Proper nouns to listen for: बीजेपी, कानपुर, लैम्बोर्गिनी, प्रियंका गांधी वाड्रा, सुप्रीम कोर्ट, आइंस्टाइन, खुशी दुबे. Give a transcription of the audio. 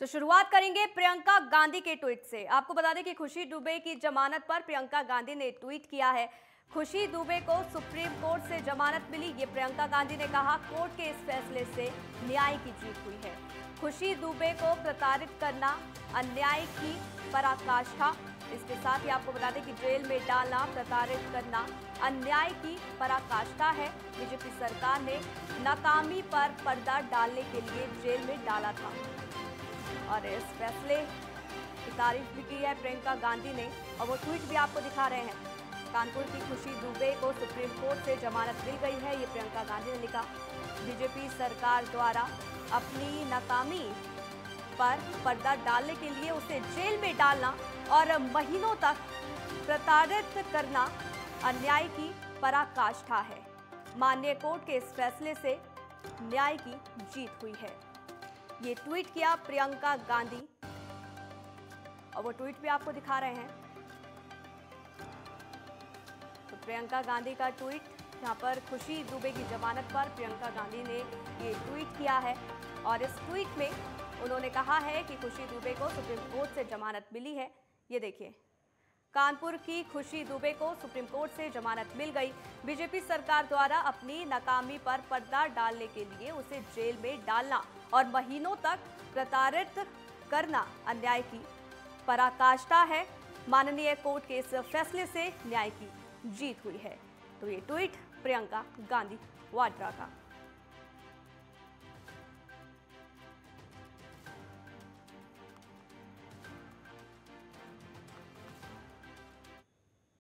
तो शुरुआत करेंगे प्रियंका गांधी के ट्वीट से। आपको बता दें कि खुशी दुबे की जमानत पर प्रियंका गांधी ने ट्वीट किया है। खुशी दुबे को सुप्रीम कोर्ट से जमानत मिली, ये प्रियंका गांधी ने कहा। कोर्ट के इस फैसले से न्याय की जीत हुई है। खुशी दुबे को प्रताड़ित करना अन्याय की पराकाष्ठा। इसके साथ ही आपको बता दें कि जेल में डालना, प्रताड़ित करना अन्याय की पराकाष्ठा है। बीजेपी सरकार ने नाकामी पर पर्दा डालने के लिए जेल में डाला था और इस फैसले की तारीफ भी की है प्रियंका गांधी ने, और वो ट्वीट भी आपको दिखा रहे हैं। कानपुर की खुशी दुबे को सुप्रीम कोर्ट से जमानत मिल गई है, ये प्रियंका गांधी ने लिखा। बीजेपी सरकार द्वारा अपनी नाकामी पर पर्दा डालने के लिए उसे जेल में डालना और महीनों तक प्रताड़ित करना अन्याय की पराकाष्ठा है। माननीय कोर्ट के इस फैसले से न्याय की जीत हुई है, ये ट्वीट किया प्रियंका गांधी, और वो ट्वीट भी आपको दिखा रहे हैं। प्रियंका गांधी का ट्वीट, यहाँ पर खुशी दुबे की जमानत पर प्रियंका गांधी ने ये ट्वीट किया है और इस ट्वीट में उन्होंने कहा है कि खुशी दुबे को सुप्रीम कोर्ट से जमानत मिली है। ये देखिए, कानपुर की खुशी दुबे को सुप्रीम कोर्ट से जमानत मिल गई। बीजेपी सरकार द्वारा अपनी नाकामी पर पर्दा डालने के लिए उसे जेल में डालना और महीनों तक प्रताड़ित करना अन्याय की पराकाष्ठा है। माननीय कोर्ट के इस फैसले से न्याय की जीत हुई है। तो ये ट्वीट प्रियंका गांधी वाड्रा का।